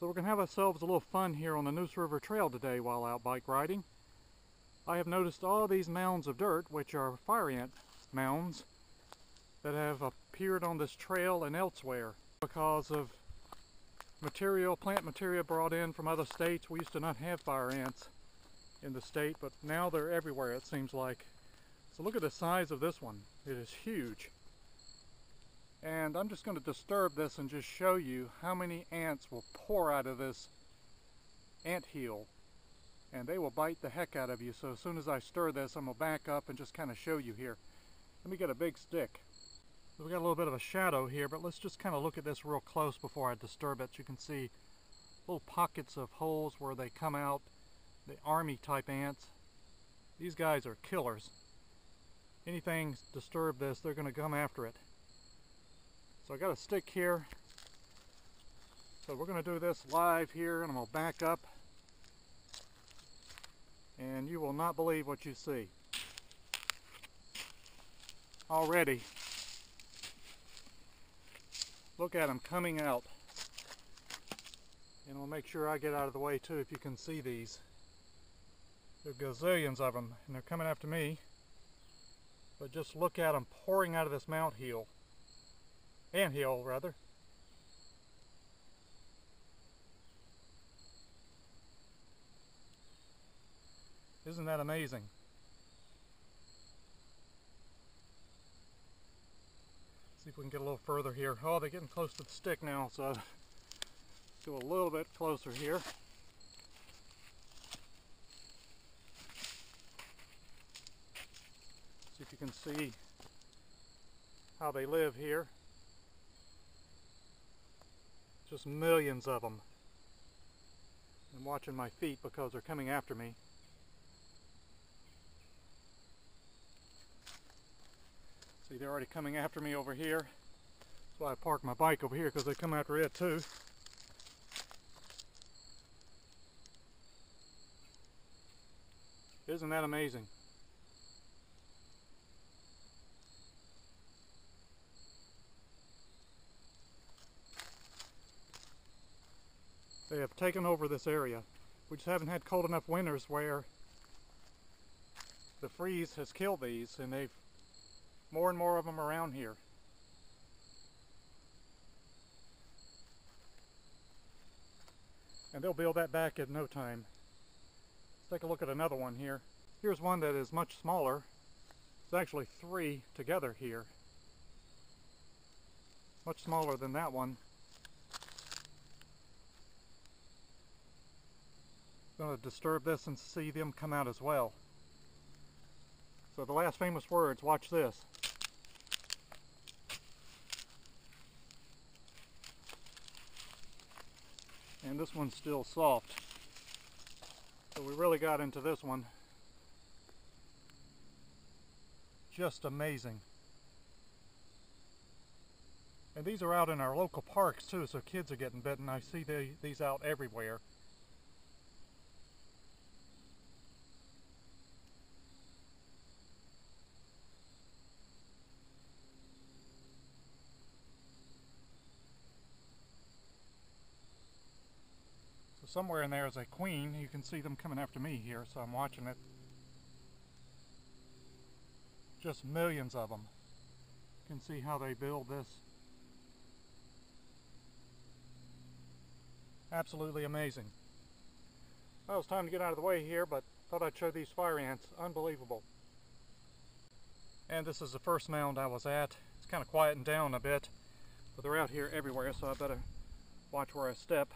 So we're going to have ourselves a little fun here on the Neuse River Trail today while out bike riding. I have noticed all these mounds of dirt, which are fire ant mounds, that have appeared on this trail and elsewhere because of material, plant material brought in from other states. We used to not have fire ants in the state, but now they're everywhere, it seems like. So look at the size of this one. It is huge. And I'm just going to disturb this and just show you how many ants will pour out of this ant hill, and they will bite the heck out of you. So as soon as I stir this, I'm going to back up and just kind of show you here. Let me get a big stick. We've got a little bit of a shadow here, but let's just kind of look at this real close before I disturb it. You can see little pockets of holes where they come out, the army type ants. These guys are killers. Anything disturb this, they're going to come after it. So I got a stick here, so we're going to do this live here, and I'm going to back up, and you will not believe what you see already. Look at them coming out, and I'll make sure I get out of the way too if you can see these. There are gazillions of them, and they're coming after me, but just look at them pouring out of this ant hill. Isn't that amazing? See if we can get a little further here. Oh, they're getting close to the stick now, so let's go a little bit closer here. See if you can see how they live here. Just millions of them. I'm watching my feet because they're coming after me. See, they're already coming after me over here. That's why I parked my bike over here, because they come after it too. Isn't that amazing? They have taken over this area. We just haven't had cold enough winters where the freeze has killed these, and they've more and more of them around here. And they'll build that back in no time. Let's take a look at another one here. Here's one that is much smaller. There's actually three together here. Much smaller than that one. I'm going to disturb this and see them come out as well. So the last famous words, watch this. And this one's still soft. So we really got into this one. Just amazing. And these are out in our local parks too, so kids are getting bitten. I see these out everywhere. Somewhere in there is a queen. You can see them coming after me here, so I'm watching it. Just millions of them. You can see how they build this. Absolutely amazing. Well, it's time to get out of the way here, but thought I'd show these fire ants. Unbelievable. And this is the first mound I was at. It's kind of quieting down a bit, but they're out here everywhere, so I better watch where I step.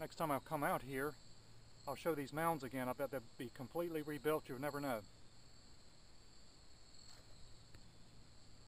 Next time I come out here, I'll show these mounds again. I bet they'll be completely rebuilt. You'll never know.